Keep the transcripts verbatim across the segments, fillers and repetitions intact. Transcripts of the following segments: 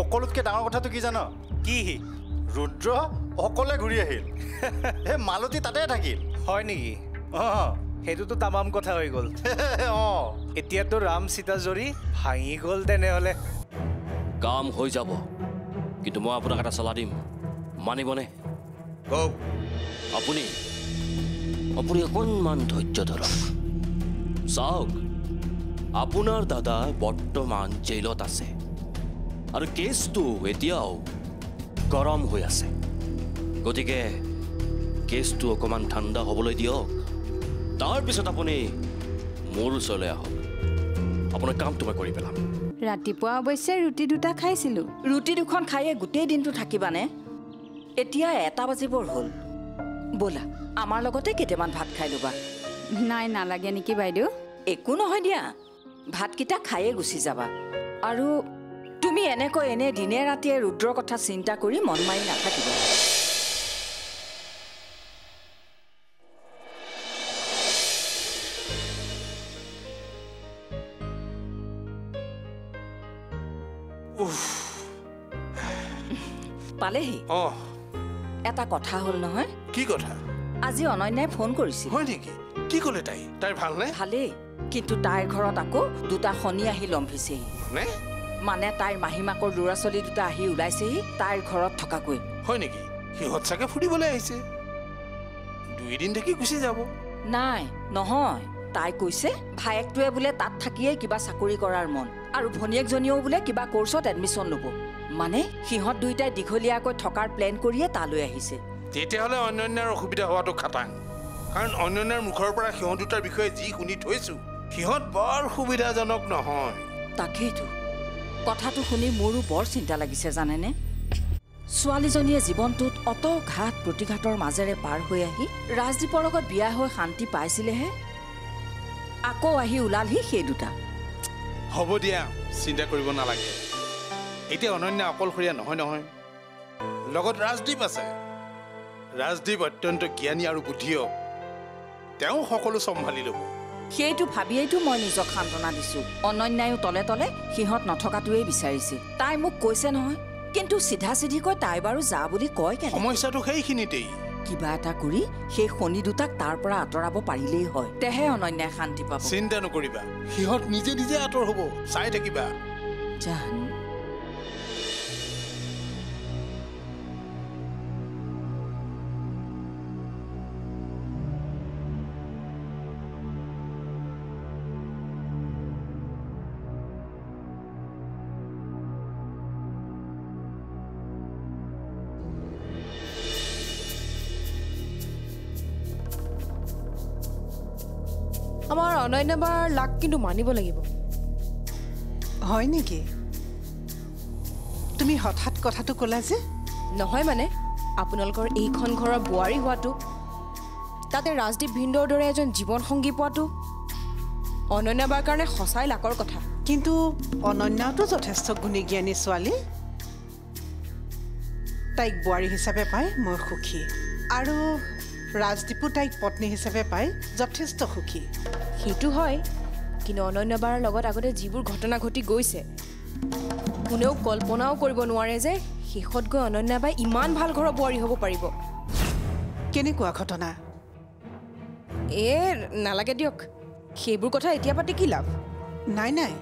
সকলোতকে ডাঙৰ কথাটো কি জানো? কি ৰুদ্ৰ অকলে ঘূৰি আহিল। হে মালতী তাতে থাকিল। হয় নেকি? অ হেতুটো তামাম কথা হৈ গ'ল। অ এতিয়া তো ৰাম সীতা জৰি ভাঙি গ'ল তেনে হলে। কাম হৈ যাব। কিন্তু মই আপোনাক এটা সলাহ দিম। মানিবনে? কওক। আপুনি আপুনি অকণমান ধৈৰ্য ধৰক। চাওক আপোনাৰ দাদা বৰ্তমান জেলত আছে আৰু কেছটো এতিয়াও গৰম হৈ আছে। গতিকে কেছটো অকণমান ঠাণ্ডা হ'বলৈ দিয়ক, তাৰপিছত আপুনি মোৰ ওচৰলৈ আহক। আপোনাৰ কামটো মই কৰি পেলাম। ৰাতিপুৱা অৱশ্যে ৰুটি দুটা খাইছিলোঁ। ৰুটি দুখন খায়ে গোটেই দিনটো থাকিবানে? এতিয়া এটা বাজিবৰ হ'ল। ব'লা আমাৰ লগতে কেইটামান ভাত খাই ল'বা। নাই নালাগে নেকি বাইদেউ? একো নহয় দিয়া, ভাতকেইটা খায়ে গুচি যাবা। আৰু তুমি এনেকৈ এনে দিনে ৰাতিয়ে ৰুদ্ৰৰ কথা চিন্তা কৰি মন মাৰি নাথাকিবা। পালেহি? অ এটা কথা হ'ল নহয়। কি কথা? আজি অনন্যাই ফোন কৰিছিল। হয় নেকি? কি ক'লে তাই? তাই ভালনে? ভালেই, কিন্তু তাইৰ ঘৰত আকৌ দুটা শনি আহি লম্ভিছেহি। মানে তাইৰ মাহীমাকৰ ল'ৰা ছোৱালী দুটা আহি ওলাইছেহি তাইৰ ঘৰত থকাকৈ। হয় নেকি? সিহঁত চাগে ফুৰিবলৈ আহিছে, দুইদিন থাকি গুচি যাব। নাই নহয়, তাই কৈছে ভায়েকটোৱে বোলে তাত থাকিয়ে কিবা চাকৰি কৰাৰ মন, আৰু ভনীয়েকজনীয়েও বোলে কিবা কোৰ্চত এডমিশ্যন ল'ব। মানে সিহঁত দুইটাই দীঘলীয়াকৈ থকাৰ প্লেন কৰিয়ে তালৈ আহিছে। তেতিয়াহ'লে অনন্যাৰ অসুবিধা হোৱাটো খাটাং। কাৰণ অনন্যাৰ মুখৰ পৰা সিহঁত দুটাৰ বিষয়ে যি শুনি থৈছোঁ, সিহঁত বৰ সুবিধাজনক নহয়। তাকেইতো, কথাটো শুনি মোৰো বৰ চিন্তা লাগিছে জানেনে। ছোৱালীজনীয়ে জীৱনটোত অত ঘাত প্ৰতিঘাতৰ মাজেৰে পাৰ হৈ আহি ৰাজদীপৰ লগত বিয়া হৈ শান্তি পাইছিলেহে, আকৌ আহি ওলালহি সেই দুটা। হ'ব দিয়া, চিন্তা কৰিব নালাগে। এতিয়া অনন্যা অকলশৰীয়া নহয় নহয়, লগত ৰাজদীপ আছে। ৰাজদীপ অত্যন্ত জ্ঞানী আৰু বুদ্ধিও, তেওঁ সকলো চম্ভালি ল'ব। সেইটো ভাবিয়েইতো মই নিজক সান্তনা দিছোঁ। অনন্যায়ো তলে তলে সিহঁত নথকাটোৱেই বিচাৰিছে, তাই মোক কৈছে নহয়। কিন্তু চিধা চিধিকৈ তাই বাৰু যা বুলি কয় কেনে? সমস্যাটো সেইখিনিতেই। কিবা এটা কৰি সেই শনি দুটাক তাৰ পৰা আঁতৰাব পাৰিলেই হয়, তেহে অনন্যাই শান্তি পাব। চিন্তা নকৰিবা, সিহঁত নিজে নিজে আঁতৰ হ'ব, চাই থাকিবা। জানো আমাৰ অনন্যাবাৰ লাক কিন্তু মানিব লাগিব। হয় নেকি? তুমি হঠাৎ কথাটো ক'লা যে? নহয় মানে আপোনালোকৰ এইখন ঘৰৰ বোৱাৰী হোৱাটো, তাতে ৰাজদীপ ভিন্দৰ দৰে এজন জীৱন সংগী পোৱাটো অনন্যাবাৰ কাৰণে সঁচাই লাকৰ কথা। কিন্তু অনন্যাটো যথেষ্ট গুণী জ্ঞানী ছোৱালী, তাইক বোৱাৰী হিচাপে পাই মই সুখী, আৰু ৰাজদীপো তাইক পত্নী হিচাপে পাই যথেষ্ট সুখী। সেইটো হয়, কিন্তু অনন্যাবাৰ লগত আগতে যিবোৰ ঘটনা ঘটি গৈছে, কোনেও কল্পনাও কৰিব নোৱাৰে যে শেষত গৈ অনন্যাবাই ইমান ভাল ঘৰৰ বোৱাৰী হ'ব পাৰিব। কেনেকুৱা ঘটনা? এ নালাগে দিয়ক, সেইবোৰ কথা এতিয়া পাতি কি লাভ। নাই নাই,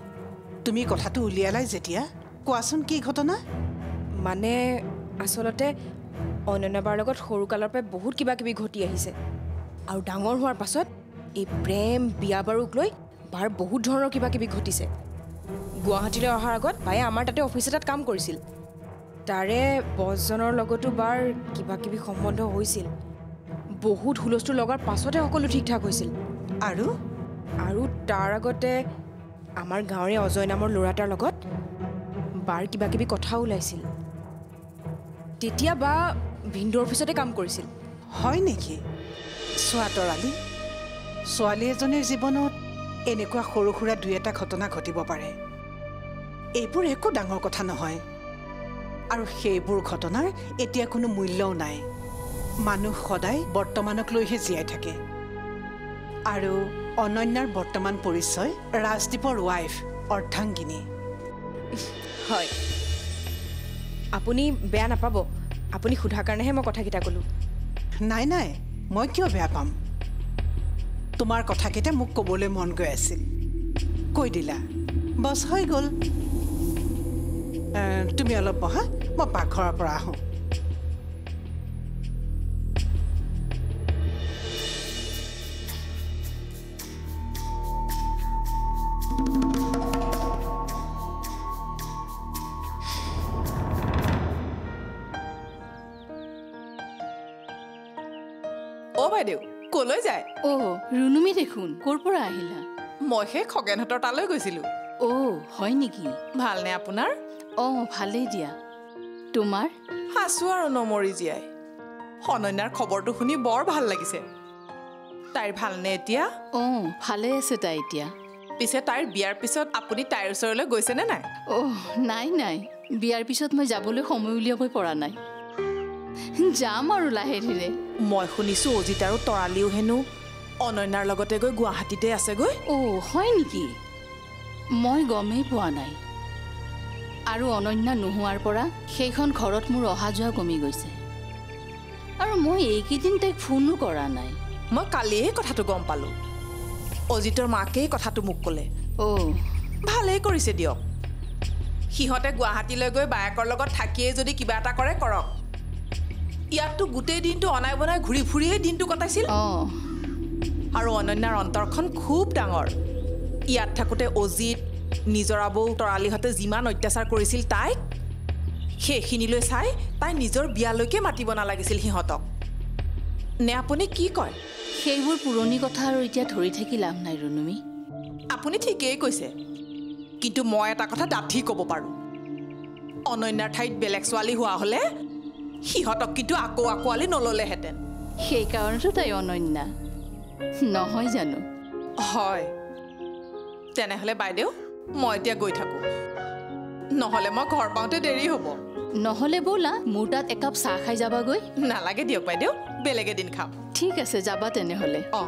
তুমি কথাটো উলিয়ালাই যেতিয়া, কোৱাচোন কি ঘটনা? মানে আচলতে অনন্যাবাৰ লগত সৰুকালৰ পৰাই বহুত কিবা কিবি ঘটি আহিছে, আৰু ডাঙৰ হোৱাৰ পাছত এই প্ৰেম বিয়া বাৰুক লৈ বাৰ বহুত ধৰণৰ কিবা কিবি ঘটিছে। গুৱাহাটীলৈ অহাৰ আগত বায়ে আমাৰ তাতে অফিচ এটাত কাম কৰিছিল, তাৰে বছজনৰ লগতো বাৰ কিবা কিবি সম্বন্ধ হৈছিল। বহুত হুলস্থুল লগাৰ পাছতে সকলো ঠিক ঠাক হৈছিল। আৰু আৰু তাৰ আগতে আমাৰ গাঁৱৰে অজয় নামৰ ল'ৰা এটাৰ লগত বাৰ কিবা কিবি কথা ওলাইছিল। তেতিয়া বা ভিন্দৰ অফিচতে কাম কৰিছিল। হয় নেকি? চোৱা তৰালি, ছোৱালী এজনীৰ জীৱনত এনেকুৱা সৰু সুৰা দুই এটা ঘটনা ঘটিব পাৰে, এইবোৰ একো ডাঙৰ কথা নহয়, আৰু সেইবোৰ ঘটনাৰ এতিয়া কোনো মূল্যও নাই। মানুহ সদায় বৰ্তমানক লৈহে জীয়াই থাকে, আৰু অনন্যাৰ বৰ্তমান পৰিচয় ৰাজদীপৰ ৱাইফ অৰ্ধাংগিনী। হয়, আপুনি বেয়া নাপাব, আপুনি সোধা কাৰণেহে মই কথাকেইটা ক'লো। নাই নাই, মই কিয় বেয়া পাম? তোমাৰ কথাকেইটা মোক ক'বলৈ মন গৈ আছিল, কৈ দিলা, বছ হৈ গ'ল। তুমি অলপ বহা, মই পাকঘৰৰ পৰা আহোঁ। কলৈ যায়? অ ৰুনুমি দেখোন, ক'ৰ পৰা আহিলা? মই সেই খগেনহঁতৰ তালৈ গৈছিলোঁ। অ হয় নেকি? ভালনে আপোনাৰ? অ ভালেই দিয়া, তোমাৰ? আছো আৰু নমৰি জীয়াই। অনন্যাৰ খবৰটো শুনি বৰ ভাল লাগিছে। তাইৰ ভালনে এতিয়া? অ ভালেই আছে তাই এতিয়া। পিছে তাইৰ বিয়াৰ পিছত আপুনি তাইৰ ওচৰলৈ গৈছেনে নাই? অ নাই নাই, বিয়াৰ পিছত মই যাবলৈ সময় উলিয়াব পৰা নাই, যাম আৰু লাহে ধীৰে। মই শুনিছোঁ অজিত আৰু তৰালিও হেনো অনন্যাৰ লগতে গৈ গুৱাহাটীতে আছেগৈ। অ' হয় নেকি? মই গমেই পোৱা নাই। আৰু অনন্যা নোহোৱাৰ পৰা সেইখন ঘৰত মোৰ অহা যোৱা কমি গৈছে, আৰু মই এইকেইদিন তাইক ফোনো কৰা নাই। মই কালিয়ে কথাটো গম পালোঁ, অজিতৰ মাকেই কথাটো মোক ক'লে। অ' ভালেই কৰিছে দিয়ক, সিহঁতে গুৱাহাটীলৈ গৈ বায়েকৰ লগত থাকিয়েই যদি কিবা এটা কৰে কৰক। ইয়াততো গোটেই দিনটো অনাই বনাই ঘূৰি ফুৰিয়ে দিনটো কটাইছিল। আৰু অনন্যাৰ অন্তৰখন খুব ডাঙৰ। ইয়াত থাকোঁতে অজিত, নিজৰাবৌ, তৰালিহঁতে যিমান অত্যাচাৰ কৰিছিল তাইক, সেইখিনিলৈ চাই তাই নিজৰ বিয়ালৈকে মাতিব নালাগিছিল সিহঁতক। নে আপুনি কি কয়? সেইবোৰ পুৰণি কথা আৰু এতিয়া ধৰি থাকি লাভ নাই ৰুনুমি। আপুনি ঠিকেই কৈছে, কিন্তু মই এটা কথা ডাঠি ক'ব পাৰোঁ, অনন্যাৰ ঠাইত বেলেগ ছোৱালী হোৱা হ'লে সিহঁতক কিন্তু আকৌ আকোৱালি নল'লেহেঁতেন। সেইকাৰণেতো তাই অনন্যা, নহয় জানো? হয়, তেনেহ'লে বাইদেউ মই এতিয়া গৈ থাকোঁ, নহ'লে মই ঘৰ পাওঁতে দেৰি হ'ব। নহ'লে ব'লা মোৰ তাত একাপ চাহ খাই যাবাগৈ। নালাগে দিয়ক বাইদেউ, বেলেগ এদিন খাম। ঠিক আছে, যাবা তেনেহ'লে। অঁ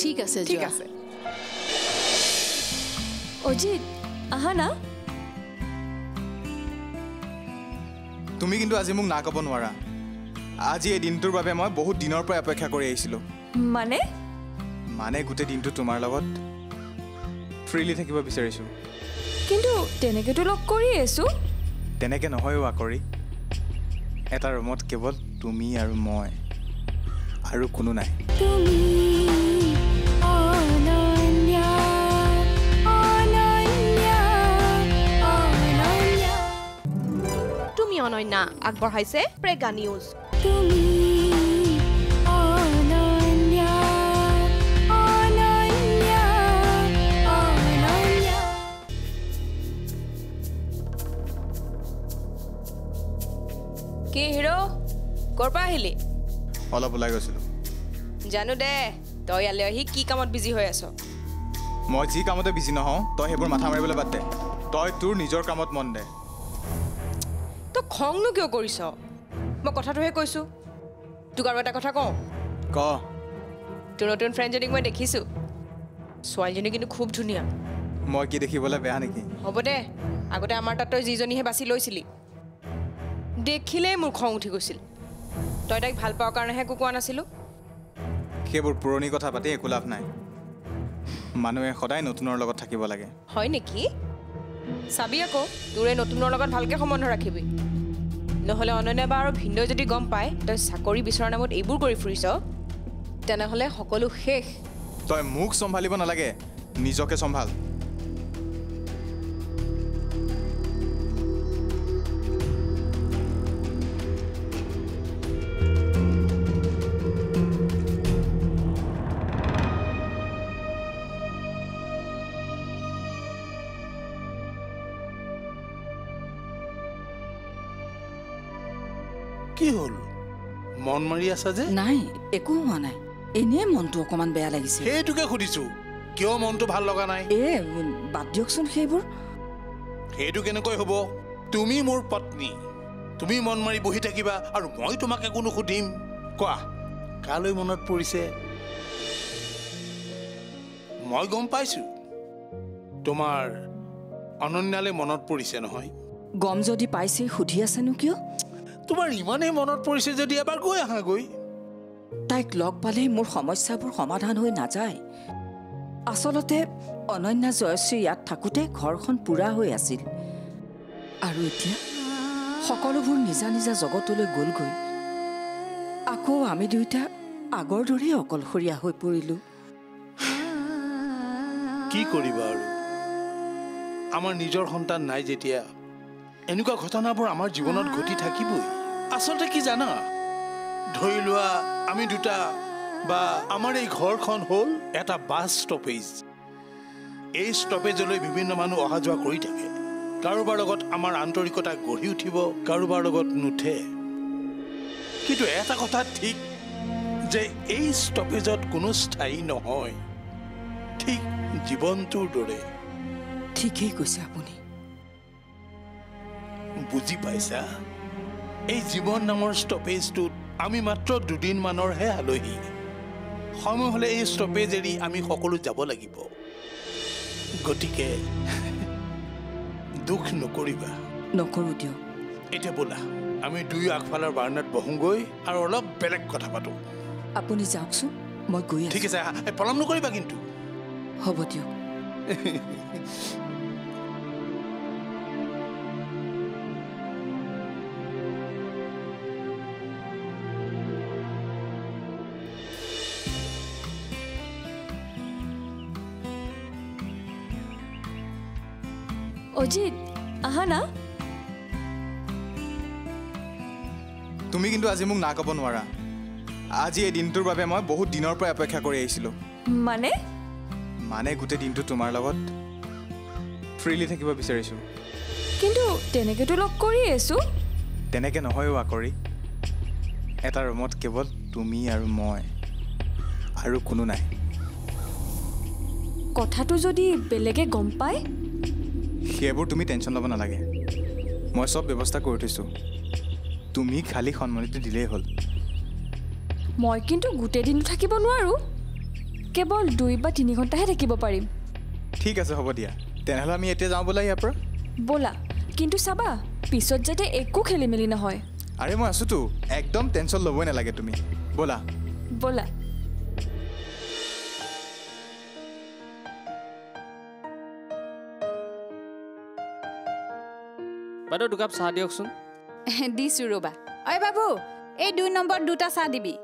ঠিক আছে, ঠিক আছে। অজিত আহা না? তুমি কিন্তু আজি মোক না ক'ব নোৱাৰা। আজি এই দিনটোৰ বাবে মই বহুত দিনৰ পৰা অপেক্ষা কৰি আহিছিলোঁ। মানে মানে গোটেই দিনটো তোমাৰ লগত ফ্ৰীলি থাকিব বিচাৰিছোঁ। কিন্তু তেনেকৈতো লগ কৰি আছোঁ। তেনেকৈ নহয়ও আকৰি, এটা ৰুমত কেৱল তুমি আৰু মই, আৰু কোনো নাই। অনন্যা আগবঢ়াইছে প্ৰেগা নিউজ। কি হিৰো, ক'ৰ পৰা আহিলি? অলপ ওলাই গৈছিলোঁ। জানো দে তই ইয়ালৈ আহি কি কামত বিজি হৈ আছ। মই যি কামতে বিজি নহওঁ, তই সেইবোৰ মাথা মাৰিবলৈ বাদ দে, তই তোৰ নিজৰ কামত মন দে। তই খংনো কিয় কৰিছ? মই কথাটোহে কৈছোঁ। তোক আৰু এটা কথা কওঁ। ক। তোৰ নতুন ফ্ৰেণ্ডজনীক মই দেখিছোঁ, ছোৱালীজনী কিন্তু খুব ধুনীয়া। মই কি দেখিবলৈ বেয়া নেকি? হ'ব দে, আগতে আমাৰ তাত তই যিজনীহে বাছি লৈছিলি, দেখিলেই মোৰ খং উঠি গৈছিল। তই তাইক ভাল পোৱাৰ কাৰণেহে একো কোৱা নাছিলোঁ। সেইবোৰ পুৰণি কথা পাতি একো লাভ নাই, মানুহে সদায় নতুনৰ লগত থাকিব লাগে। হয় নেকি? চাবি আকৌ, তোৰে নতুনৰ লগত ভালকৈ সম্বন্ধ ৰাখিবি, নহ'লে অনন্যা বা আৰু ভিনদেউ যদি গম পায় তই চাকৰি বিচৰা নামত এইবোৰ কৰি ফুৰিছ, তেনেহ'লে সকলো শেষ। তই মোক চম্ভালিব নালাগে, নিজকে চম্ভাল। মন মাৰি আছা যে? নাই, একো হোৱা নাই, এনেই মনটো অকমান বেয়া লাগিছে। সেইটোকে সুধিছো, কিয় মনটো ভাল লগা নাই? এ বাদ দিয়কচোন সেইবোৰ। সেইটো কেনেকৈ হ'ব? তুমি মোৰ পত্নী, তুমি মন মাৰি বহি থাকিবা আৰু মই তোমাক একো নুসুধিম। কোৱা, কালৈ মনত পৰিছে? মই গম পাইছো, তোমাৰ অনন্যালৈ মনত পৰিছে নহয়। গম যদি পাইছে সুধি আছেনো কিয়? তোমাৰ ইমানেই মনত পৰিছে যদি এবাৰ গৈ আহা গৈ। তাইক লগ পালে মোৰ সমস্যাবোৰ সমাধান হৈ নাযায়। আচলতে অনন্যা জয়শ্ৰী ইয়াত থাকোঁতে ঘৰখন পুৰা হৈ আছিল, আৰু এতিয়া সকলোবোৰ নিজা নিজা জগতলৈ গ'লগৈ। আকৌ আমি দুইটা আগৰ দৰেই অকলশৰীয়া হৈ পৰিলোঁ। কি কৰিবা আৰু, আমাৰ নিজৰ সন্তান নাই যেতিয়া এনেকুৱা ঘটনাবোৰ আমাৰ জীৱনত ঘটি থাকিবই। আচলতে কি জানা, ধৰি লোৱা আমি দুটা বা আমাৰ এই ঘৰখন হ'ল এটা বাছ ষ্টপেজ। এই ষ্টপেজলৈ বিভিন্ন মানুহ অহা যোৱা কৰি থাকে। কাৰোবাৰ লগত আমাৰ আন্তৰিকতা গঢ়ি উঠিব, কাৰোবাৰ লগত নুঠে। কিন্তু এটা কথা ঠিক যে এই ষ্টপেজত কোনো স্থায়ী নহয়, ঠিক জীৱনটোৰ দৰে। ঠিকেই কৈছে আপুনি। বুজি পাইছা, এই জীৱন নামৰ ষ্টপেজটোত আমি মাত্ৰ দুদিনমানৰহে আলহী। সময় হ'লে এই ষ্টপেজ এৰি আমি সকলো যাব লাগিব। গতিকে দুখ নকৰিবা। নকৰোঁ দিয়ক। এতিয়া ব'লা আমি দুই আগফালৰ বাৰান্দাত বহোঁগৈ আৰু অলপ বেলেগ কথা পাতোঁ। আপুনি যাওকচোন, মই গৈ আছোঁ। ঠিক আছে, পলম নকৰিবা কিন্তু। হ'ব দিয়ক। অজিত আহা না। তুমি কিন্তু আজি মোক না ক'ব নোৱাৰা। আজি এই দিনটোৰ বাবে মই বহুত দিনৰ পৰা অপেক্ষা কৰি আহিছিলোঁ। মানে মানে গোটেই দিনটো তোমাৰ লগত ফ্ৰীলি থাকিব বিচাৰিছোঁ। কিন্তু তেনেকেতো লগ কৰি আছোঁ। তেনেকে নহয়ও আকৰি, এটা ৰুমত কেৱল তুমি আৰু মই, আৰু কোনো নাই। কথাটো যদি বেলেগে গম পায়? সেইবোৰ তুমি টেনশ্যন ল'ব নালাগে, মই চব ব্যৱস্থা কৰি থৈছোঁ। তুমি খালী সন্মানিটো দিলেই হ'ল। মই কিন্তু গোটেই দিনটো থাকিব নোৱাৰোঁ, কেৱল দুই বা তিনি ঘণ্টাহে থাকিব পাৰিম। ঠিক আছে, হ'ব দিয়া। তেনেহ'লে আমি এতিয়া যাওঁ ব'লা ইয়াৰ পৰা। ব'লা, কিন্তু চাবা পিছত যাতে একো খেলি মেলি নহয়। আৰে মই আছোঁতো, একদম টেনশ্যন ল'বই নালাগে তুমি। ব'লা ব'লা। বাইদেউ দুকাপ চাহ দিয়কচোন। দিছোঁ ৰ'বা। অই বাবু, এই দুই নম্বৰ দুটা চাহ দিবি।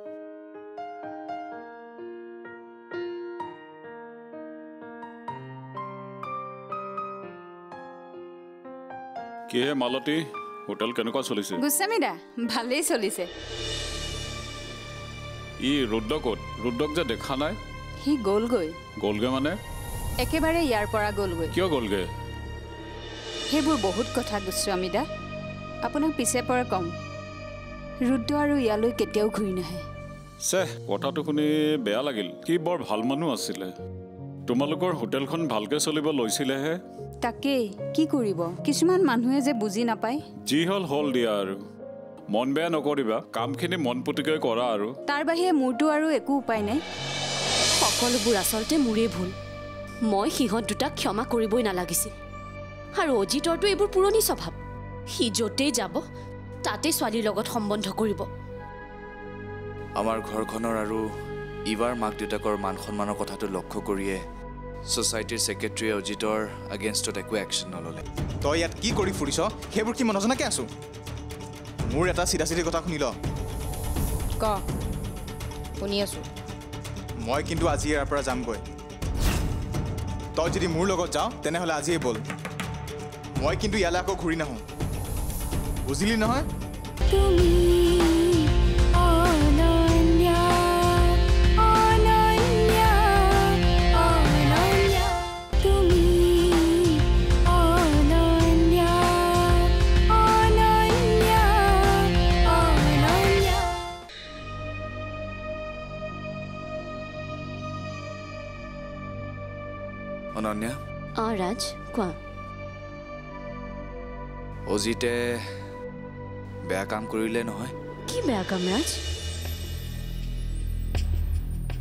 কিহে মালতী, হোটেল কেনেকুৱা চলিছে? গোস্বামী দা, ভালেই চলিছে। ই ৰুদ্ৰ ক'ত? ৰুদ্ৰক যে দেখা নাই। সি গ'লগৈ। গ'লগৈ মানে? একেবাৰে ইয়াৰ পৰা গ'লগৈ। কিয় গ'লগৈ? সেইবোৰ বহুত কথা গোস্বামী দা, আপোনাক পিছে পৰে কম। ৰুদ্ৰ আৰু ইয়ালৈ কেতিয়াও ঘূৰি নাহে। চেহ, কথাটো শুনি বেয়া লাগিল। কি বৰ ভাল মানুহ আছিলে। তোমালোকৰ হোটেলখন ভালকৈ চলিব লৈছিলেহে। তাকেই, কি কৰিব, কিছুমান মানুহে যে বুজি নাপায়। যি হ'ল হ'ল দিয়া আৰু, মন বেয়া নকৰিবা, কামখিনি মন পুতিকৈ কৰা আৰু। তাৰ বাহিৰে মোৰতো আৰু একো উপায় নাই। সকলোবোৰ আচলতে মোৰেই ভুল। মই সিহঁত দুটাক ক্ষমা কৰিবই নালাগিছিল। আৰু অজিতৰতো এইবোৰ পুৰণি স্বভাৱ, সি য'তেই যাব তাতে ছোৱালীৰ লগত সম্বন্ধ কৰিব। আমাৰ ঘৰখনৰ আৰু ইবাৰ মাক দেউতাকৰ মান সন্মানৰ কথাটো লক্ষ্য কৰিয়ে ছ'চাইটিৰ ছেক্ৰেটাৰীয়ে অজিতৰ এগেইনষ্টত একো একশ্যন নল'লে। তই ইয়াত কি কৰি ফুৰিছ? সেইবোৰ কি মনজনাকে আছোঁ? মোৰ এটা চিধা চিধি কথা শুনি ল। ক, শুনি আছোঁ। মই কিন্তু আজি ইয়াৰ পৰা যামগৈ। তই যদি মোৰ লগত যাওঁ তেনেহ'লে আজিয়ে ব'ল, মই কিন্তু ইয়ালৈ আকৌ ঘূৰি নাহোঁ। বুজিলি নহয়? অনন্যা। অঁ ৰাজ, কোৱা। অজিতে বেয়া কাম কৰিলে নহয়। কি বেয়া কাম ৰাজ?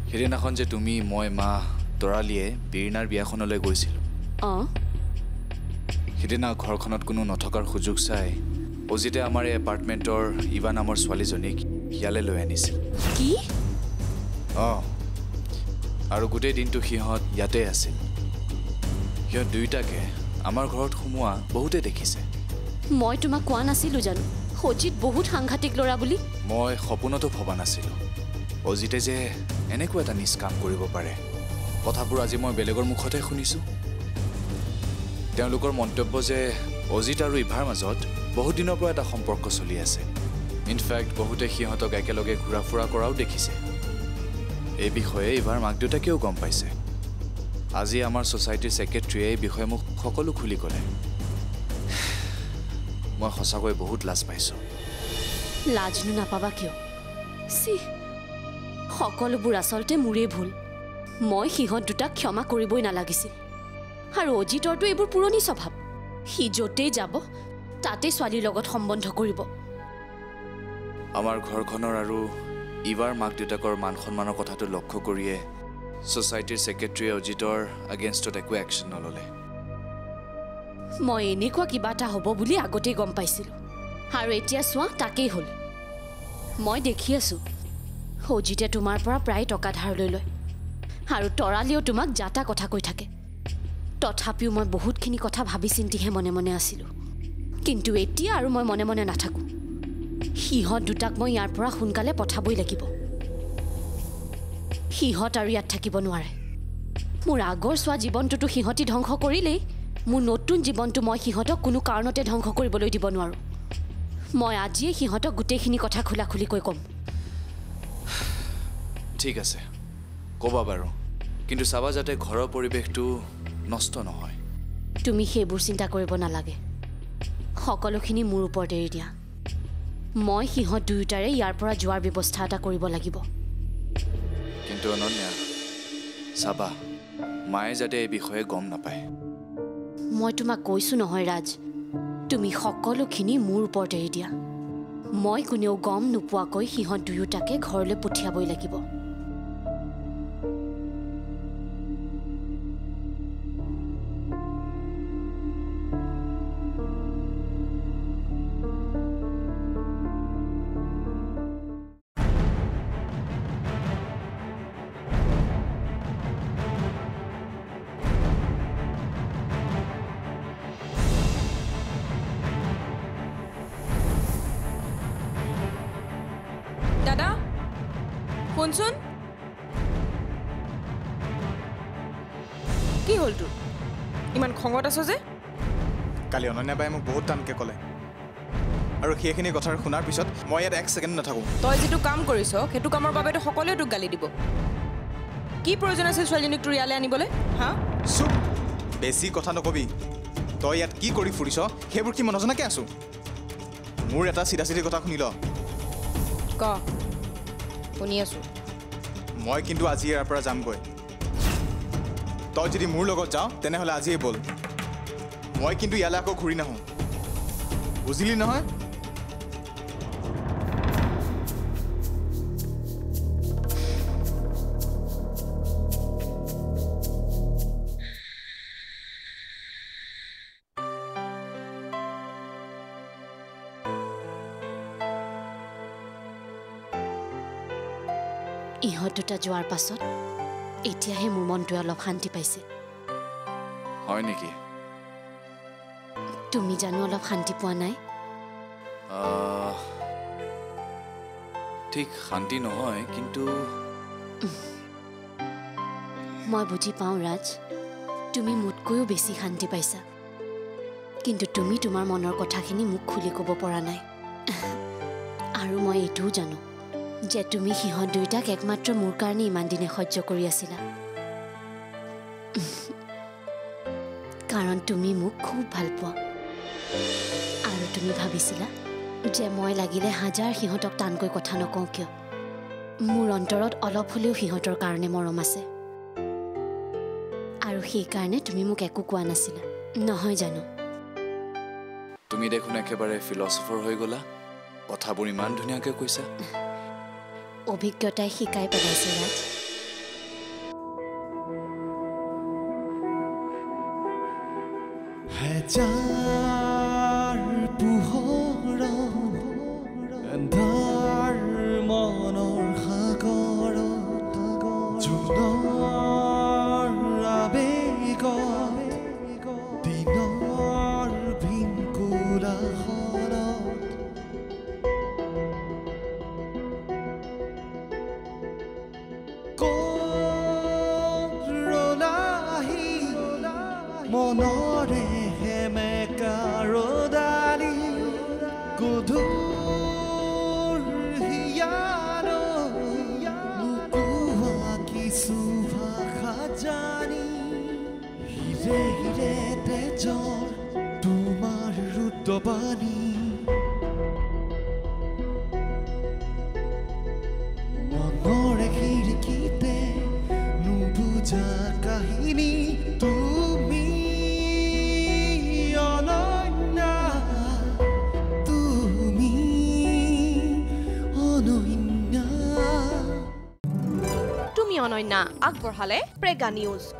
সেইদিনাখন যে তুমি, মই, মা, তৰালিয়ে বীৰণাৰ বিয়াখনলৈ গৈছিলোঁ। অঁ, हिदिना घरखनत कोनो नथकार खुजुक साय ओजिते आमारे एपार्टमेन्टर इवा नामर स्वालीजनिक याले लय आनिसिल की अ आरो गुटे दिनटु हिहत याते आसिल यो दुइटाके आमार घरत खुमुआ बहुते देखिसे মই তোমা কোৱা নাছিলো জানো অজিত বহুত সাংঘাতিক লৰা বুলি মই সপোনতো ভবা নাছিলো অজিতে যে এনেকুৱা এটা নিষ্কাম কৰিব পাৰে কথাবোৰ আজি মই বেলেগৰ মুখতে শুনিছো তেওঁলোকৰ মন্তব্য যে অজিত আৰু ইভাৰ মাজত বহুত দিনৰ পৰা এটা সম্পৰ্ক চলি আছে ইনফ্যাক্ট বহুতে সিহঁতক একেলগে ঘূৰাফুৰা কৰাও দেখিছে এই বিষয়ে ইভাৰ মাক দেউতাকেও গম পাইছে আজি আমাৰ সোসাইটিৰ সেক্ৰেটাৰীয়ে এই বিষয়ে মোক সকলো খুলি ক'লে মই হসাকৈ বহুত লাজ পাইছো লাজনো নাপাবা কিয় সি সকলোবোৰ আসলতে মুৰে ভুল মই হিহত দুটা ক্ষমা কৰিবই নালাগিছিল আৰু অজিতৰটো এবোৰ পুৰণি স্বভাৱ হি জতে যাব তাতে ছোৱালীৰ লগত সম্বন্ধ কৰিব আমাৰ ঘৰখনৰ আৰু ইবাৰ মাক দেউতাকৰ মান সন্মানৰ কথাটো লক্ষ্য কৰিয়ে সোসাইটিৰ সেক্ৰেটাৰী অজিতৰ এগেইনষ্টত একো একচন নললে মই এনেকুৱা কিবা এটা হ'ব বুলি আগতে গম পাইছিলো আৰু এতিয়া সোৱা তাকেই হ'ল মই দেখি আছো অজিতে তোমাৰ পৰা প্ৰায় টকা ধাৰ লৈ লয় আৰু তৰালিও তোমাক যাতা কথা কৈ থাকে তথাপিও মই বহুতখিনি কথা ভাবি চিন্তিহে মনে মনে আছিলো কিন্তু এতিয়া আৰু মই মনে মনে নাথাকো সিহঁত দুটাক মই ইয়াৰ পৰা সোনকালে পঠাবই লাগিব সিহঁত আৰু ইয়াত থাকিব নোৱাৰে মোৰ আগৰ সোৱা জীৱনটোতো সিহঁতি ধ্বংস কৰিলেই মোৰ নতুন জীৱনটো মই সিহঁতক কোনো কাৰণতে ধ্বংস কৰিবলৈ দিব নোৱাৰোঁ মই আজিয়ে সিহঁতক গোটেইখিনি কথা খোলা খুলিকৈ ক'ম ঠিক আছে ক'বা বাৰু কিন্তু চাবা যাতে ঘৰৰ পৰিৱেশটো নষ্ট নহয় তুমি সেইবোৰ চিন্তা কৰিব নালাগে সকলোখিনি মোৰ ওপৰত এৰি দিয়া মই সিহঁত দুয়োটাৰে ইয়াৰ পৰা যোৱাৰ ব্যৱস্থা এটা কৰিব লাগিব কিন্তু অনন্যা চাবা মায়ে যাতে এই বিষয়ে গম নাপায় মই তোমাক কৈছো নহয় ৰাজ তুমি সকলোখিনি মোৰ ওপৰত এৰি দিয়া মই কোনেও গম নোপোৱাকৈ সিহঁত দুয়োটাকে ঘৰলৈ পঠিয়াবই লাগিব খঙত আছো যে কালি অনন্যা বাই মোক বহুত টানকে ক'লে আৰু সেইখিনি কথা শুনাৰ পিছত মই ইয়াত এক ছেকেণ্ড নাথাকোঁ তই যিটো কাম কৰিছ সেইটো কামৰ বাবেতো সকলোৱে তোক গালি দিব কি প্ৰয়োজন আছে ছোৱালীজনীক তোৰ ইয়ালৈ আনিবলৈ হা চুপ বেছি কথা নকবি তই ইয়াত কি কৰি ফুৰিছ সেইবোৰ কি মনজনাকে আছো মোৰ এটা চিধা চিধি কথা শুনি ল ক শুনি আছো মই কিন্তু আজি ইয়াৰ পৰা যামগৈ তই যদি মোৰ লগত যাওঁ তেনেহ'লে আজিয়ে বল মই কিন্তু ইয়ালৈ আকৌ ঘূৰি নাহোঁ বুজিলি নহয় ইহঁত দুটা যোৱাৰ পাছত এতিয়াহে মোৰ মনটোৱে অলপ শান্তি পাইছে হয় নেকি তুমি জানো অলপ শান্তি পোৱা নাই ঠিক শান্তি নহয় কিন্তু মই বুজি পাওঁ ৰাজ তুমি মোতকৈও বেছি শান্তি পাইছা কিন্তু তুমি তোমাৰ মনৰ কথাখিনি মোক খুলি ক'ব পৰা নাই আৰু মই এইটোও জানো যে তুমি সিহঁত দুইটাক একমাত্ৰ মোৰ কাৰণে ইমান দিনে সহ্য কৰি আছিলা কাৰণ তুমি মোক খুব ভাল পোৱা আৰু তুমি ভাবিছিলা যে মই লাগিলে হাজাৰ সিহঁতক টানকৈ কথা নকওঁ কিয় মোৰ অন্তৰত অলপ হ'লেও সিহঁতৰ কাৰণে মৰম আছে আৰু সেইকাৰণে তুমি মোক একো কোৱা নাছিলা নহয় জানো তুমি দেখোন একেবাৰে ফিলচফাৰ হৈ গ'লা কথাবোৰ ইমান ধুনীয়াকৈ কৈছা অভিজ্ঞতাই শিকাই পেলাইছে ৰাজ 해잘 부호로 날 머널 하거로 좀널 아베고 디널 빈구라 허롯 꽃로 나히 머널에 Karodali Godur Hiyano Lukuwa Kisuva Khajani Hire hire tejor Tumar Rudobani Monore khirikite Nubuja kahini Tumi Akbar Hale, Prega News.